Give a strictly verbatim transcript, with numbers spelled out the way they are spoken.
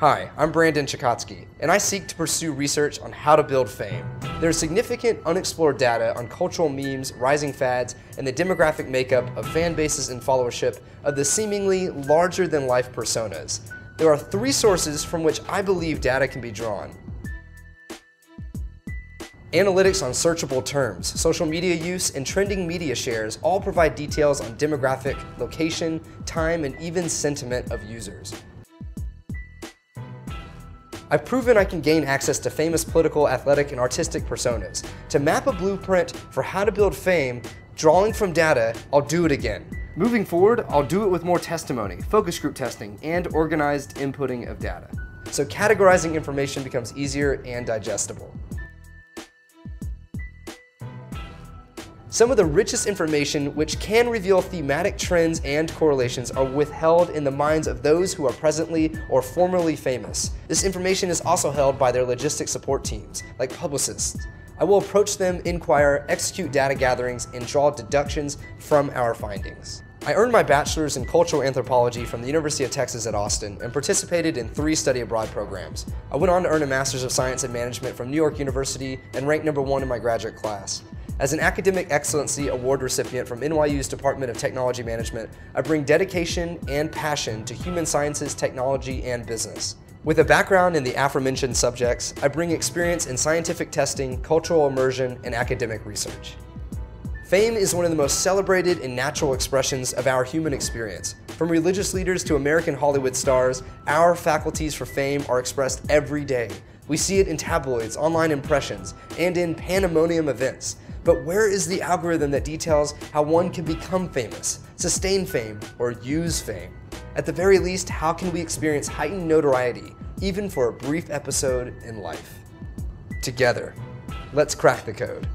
Hi, I'm Brandon Chicotsky, and I seek to pursue research on how to build fame. There is significant unexplored data on cultural memes, rising fads, and the demographic makeup of fan bases and followership of the seemingly larger-than-life personas. There are three sources from which I believe data can be drawn. Analytics on searchable terms, social media use, and trending media shares all provide details on demographic, location, time, and even sentiment of users. I've proven I can gain access to famous political, athletic, and artistic personas. To map a blueprint for how to build fame, drawing from data, I'll do it again. Moving forward, I'll do it with more testimony, focus group testing, and organized inputting of data. So categorizing information becomes easier and digestible. Some of the richest information, which can reveal thematic trends and correlations, are withheld in the minds of those who are presently or formerly famous. This information is also held by their logistics support teams, like publicists. I will approach them, inquire, execute data gatherings, and draw deductions from our findings. I earned my bachelor's in cultural anthropology from the University of Texas at Austin and participated in three study abroad programs. I went on to earn a master's of science in management from New York University and ranked number one in my graduate class. As an Academic Excellency Award recipient from N Y U's Department of Technology Management, I bring dedication and passion to human sciences, technology, and business. With a background in the aforementioned subjects, I bring experience in scientific testing, cultural immersion, and academic research. Fame is one of the most celebrated and natural expressions of our human experience. From religious leaders to American Hollywood stars, our faculties for fame are expressed every day. We see it in tabloids, online impressions, and in pandemonium events. But where is the algorithm that details how one can become famous, sustain fame, or use fame? At the very least, how can we experience heightened notoriety, even for a brief episode in life? Together, let's crack the code.